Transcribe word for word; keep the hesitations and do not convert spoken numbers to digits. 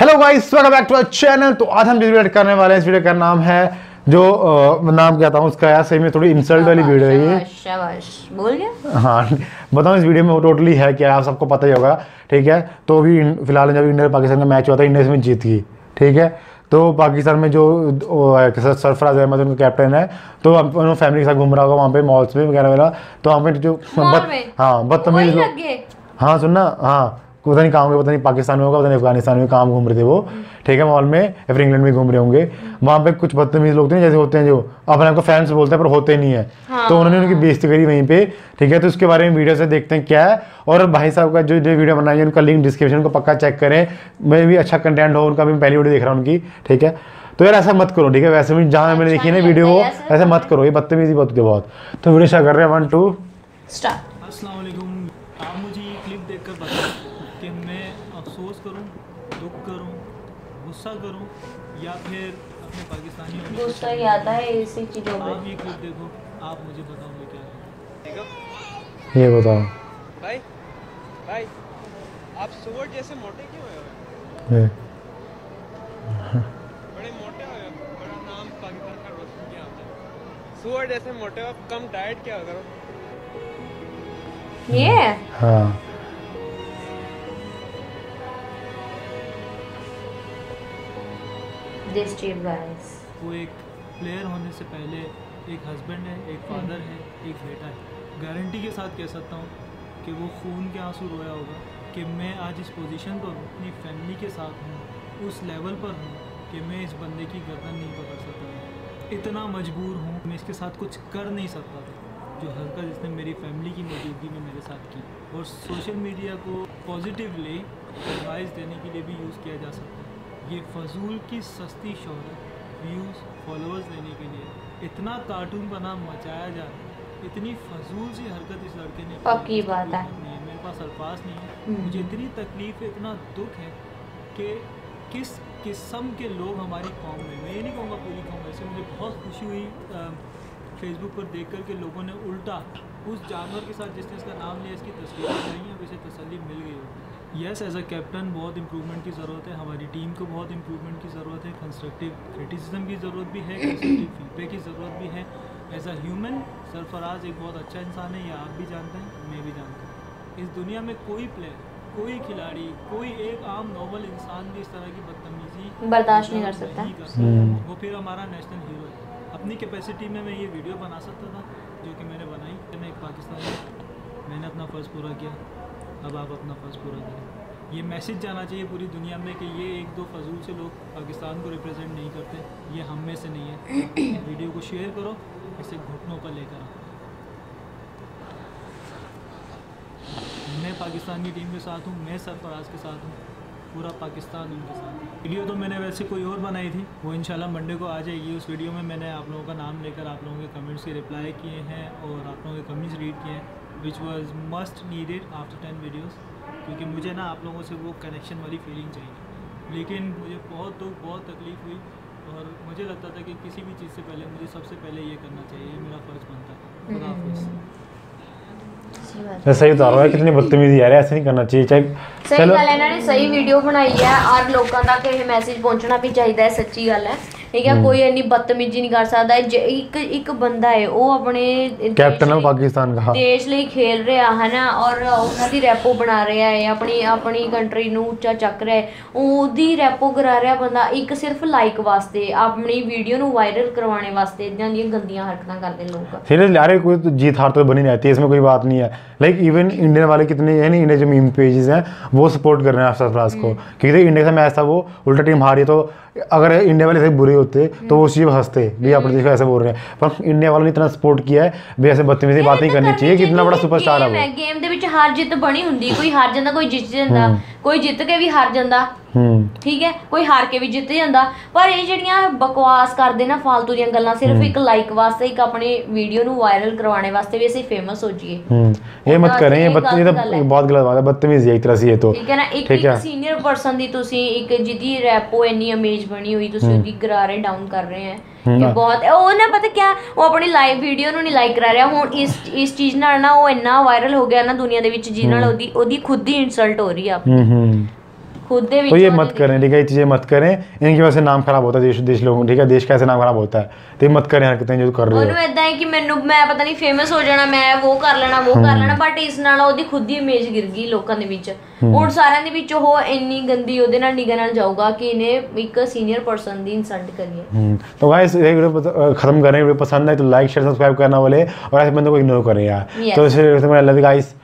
Hello guys, welcome back to our channel. तो आज हम वीडियो करने वाले हैं, इस वीडियो का नाम है जो आ, नाम कहता हूँ उसका, यार सही में थोड़ी इंसल्ट वाली वीडियो है ये। शाबाश, बोल गया। हाँ बताऊँ इस वीडियो में वो टोटली है क्या, आप सबको पता ही होगा, ठीक है। तो अभी फिलहाल जब इंडिया पाकिस्तान का मैच हुआ था, इंडिया इसमें जीत गई, ठीक है। तो पाकिस्तान में जो सरफराज अहमद उनका कैप्टन है, तो उन्होंने फैमिली के साथ घूम रहा होगा वहाँ पे मॉल्स में वगैरह वगैरह। तो वहाँ पे जो हाँ बदतमीज लोग, हाँ सुनना, हाँ पता नहीं कहाँ होंगे, पता नहीं पाकिस्तान में होगा, पता नहीं अफगानिस्तान में, कहाँ घूम रहे थे वो, ठीक है, मॉल में या फिर इंग्लैंड में घूम रहे होंगे। वहाँ पे कुछ बदतमीज लोग थे जैसे होते हैं, जो अपने आपको फैंस बोलते हैं पर होते नहीं है। हाँ। तो उन्होंने उनकी बेइज्जती करी वहीं पे, ठीक है। तो उसके बारे में वीडियो से देखते हैं क्या है। और भाई साहब का जो जो वीडियो बनाई है उनका लिंक डिस्क्रिप्शन को पक्का चेक करें, मैं भी अच्छा कंटेंट हो उनका, भी पहली वीडियो देख रहा हूँ उनकी, ठीक है। तो यार ऐसा मत करो, ठीक है, वैसे भी जहाँ मैंने देखी ना वीडियो वो ऐसा मत करो, ये बदतमीजी बहुत होती है बहुत। तो वीडियो शेयर कर रहे हैं, वन टू स्टार्ट। कि मैं अफसोस करूं, दुख करूं, गुस्सा करूं या फिर अपने पाकिस्तानी गुस्सा ही आता है ऐसी चीज़ों पे। आप ये क्लिप देखो, आप मुझे बताओगे क्या है, ये बताओ। भाई भाई आप सुअर जैसे मोटे क्यों हुए हो? बड़े मोटे हो, बड़ा नाम पाकिस्तान का रोशन किया आपने। सुअर जैसे मोटे हो, कम डाइट क्या करो ये। हाँ वो एक प्लेयर होने से पहले एक हस्बैंड है, एक फादर है, एक बेटा है। गारंटी के साथ कह सकता हूँ कि वो खून के आंसू रोया होगा कि मैं आज इस पोजीशन पर हूँ, अपनी फैमिली के साथ हूँ, उस लेवल पर हूँ कि मैं इस बंदे की गर्दन नहीं पकड़ सकता, इतना मजबूर हूँ, मैं इसके साथ कुछ कर नहीं सकता था। जो हरकत इसने मेरी फैमिली की मौजूदगी में मेरे साथ की, और सोशल मीडिया को पॉजिटिवली एडवाइस देने के लिए भी यूज़ किया जा सकता है। ये फजूल की सस्ती शोहरत, व्यूज़, फॉलोअर्स लेने के लिए इतना कार्टून बना मचाया जा रहा है, इतनी फजूल सी हरकत इस लड़के ने। पक्की बात है, मेरे पास अल्फाज नहीं है, मुझे इतनी तकलीफ है, इतना दुख है कि किस किस्म के लोग हमारी कौम में, मैं ये नहीं कहूँगा पूरी कौम, ऐसे मुझे बहुत खुशी हुई फेसबुक पर देख कर के लोगों ने उल्टा उस जानवर के साथ जिसने इसका नाम लिया इसकी तस्वीरें बनाई हैं, अब इसे तसल्ली मिल गई होगी। यस, एज अ कैप्टन बहुत इंप्रूवमेंट की ज़रूरत है, हमारी टीम को बहुत इंप्रूवमेंट की ज़रूरत है, कंस्ट्रक्टिव क्रिटिसिज्म की ज़रूरत भी है, कंस्ट्रक्टिव फीडबैक की ज़रूरत भी है। एज अ ह्यूमन सरफराज एक बहुत अच्छा इंसान है, ये आप भी जानते हैं, मैं भी जानता हूँ। इस दुनिया में कोई प्लेयर, कोई खिलाड़ी, कोई एक आम नॉर्मल इंसान भी इस तरह की बदतमीजी बर्दाश्त नहीं कर सकता, वो फिर हमारा नेशनल हीरो है। अपनी कैपेसिटी में मैं ये वीडियो बना सकता था जो कि मैंने बनाई, मैं एक पाकिस्तानी, मैंने अपना फ़र्ज़ पूरा किया, अब आप अपना फर्ज पूरा करें। ये मैसेज जाना चाहिए पूरी दुनिया में कि ये एक दो फजूल से लोग पाकिस्तान को रिप्रेजेंट नहीं करते, ये हम में से नहीं है। वीडियो को शेयर करो, इसे घुटनों पर लेकर आओ। मैं पाकिस्तान की टीम के साथ हूँ, मैं सरफराज के साथ हूँ, पूरा पाकिस्तान उनके साथ है। वीडियो तो मैंने वैसे कोई और बनाई थी, वो इंशाल्लाह मंडे को आ जाएगी। उस वीडियो में मैंने आप लोगों का नाम लेकर आप लोगों के कमेंट्स के रिप्लाई किए हैं और आप लोगों के कमेंट्स रीड किए हैं, which was must needed after ten videos, क्योंकि मुझे ना आप लोगों से वो कनेक्शन वाली फीलिंग चाहिए। लेकिन मुझे बहुत दुख, बहुत तकलीफ़ हुई, और मुझे लगता था कि किसी भी चीज़ से पहले मुझे सबसे पहले ये करना चाहिए, मेरा फ़र्ज़ बनता है। खुदा हाफ़िज़। ऐसा ही बता रहा है, कितनी बदतमीजी यार, ऐसे नहीं करना चाहिए। सही चलो ने सही वीडियो बनाई है और लोगों तक ये मैसेज पहुँचना भी चाहिए, सच्ची गल है, ठीक है। कोई इतनी बदतमीजी नहीं कर सकता। एक एक बंदा है वो अपने कैप्टन है पाकिस्तान का, देश लिए खेल रहा है ना, और उसकी रैपो बना रहा है, अपनी अपनी कंट्री नू उच्चा चक रहा है, ओदी रैपो करा रहा बंदा एक सिर्फ लाइक वास्ते, अपनी वीडियो नू वायरल करवाने वास्ते इदां दी गंदियां हरकतां करदे लोग। फिर यार कोई जीत हार तो बनी रहती है, इसमें कोई बात नहीं है। लाइक इवन इंडियन वाले कितने हैं, इंडिया जो मीम पेजेस हैं वो सपोर्ट कर रहे हैं सरफराज को, क्योंकि इंडिया का मैच था वो उल्टा टीम हारी, तो अगर इंडिया वाले से बुरे होते तो वो चीज़ हंसते भी, आप देश को ऐसे बोल रहे हैं, पर इंडिया वालों ने इतना सपोर्ट किया है भी, ऐसे बदतमीजी बात नहीं करनी चाहिए कि इतना बड़ा सुपरस्टार है वो। गेम दे विच हार जित बनी हुंदी, कोई हार जांदा, कोई जित जांदा, कोई जित के भी हार जांदा, ठीक है, कोई हार के भी जित जांदा, पर ये जिहड़ियां बकवास करदे ना फालतू दियां गल्लां सिर्फ एक लाइक वास्ते, एक अपने वीडियो नु वायरल करवाने वास्ते भी ऐसे फेमस हो जाइए, ये मत करें। ये बदतमीजी बहुत गलत बात है, बदतमीजी है एक तरह से ये, तो ठीक है ना। एक सीनियर पर्सन दी तुसी एक जिदी रैपो इतनी अमेज बनी हुई, तुसी ओदी गरा रहे, डाउन कर रहे हैं, ये बहुत वो ना, पता क्या वो अपनी लाइव वीडियो नु नहीं लाइक करा रहा हूं, इस इस चीज नाल ना वो इतना वायरल हो गया ना दुनिया दे विच, जिन नाल ओदी ओदी खुद ही इंसल्ट हो रही है। आप तो ये मत करें, ठीक है, ये चीज़ें मत करें, इनकी वजह से नाम खराब होता है देश देश लोगों, ठीक है, देश का ऐसे नाम खराब होता है, तो ये मत करें हरकतें जो कर रहे हो। और ऐसा है कि मैनू मैं पता नहीं फेमस हो जाना, मैं वो कर लेना वो कर लेना, बट इस नाल ਉਹਦੀ खुद ही इमेज गिर गई लोगों ਦੇ ਵਿੱਚ। ਹੁਣ ਸਾਰਿਆਂ ਦੇ ਵਿੱਚ ਉਹ ਇੰਨੀ ਗੰਦੀ ਉਹਦੇ ਨਾਲ ਨਿਗਾ ਨਾਲ ਜਾਊਗਾ ਕਿ ਇਹਨੇ ਇੱਕ ਸੀਨੀਅਰ ਪਰਸਨ ਦੀ ਇਨਸਲਟ ਕਰੀਏ। तो गाइस ये वीडियो खत्म कर रहे हैं, वीडियो पसंद आए तो लाइक शेयर सब्सक्राइब करना वाले और ऐसे बंदों को इग्नोर करें यार। तो इसलिए गाइस